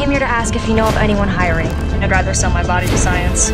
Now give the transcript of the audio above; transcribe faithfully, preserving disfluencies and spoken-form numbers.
came here to ask if you know of anyone hiring. I'd rather sell my body to science.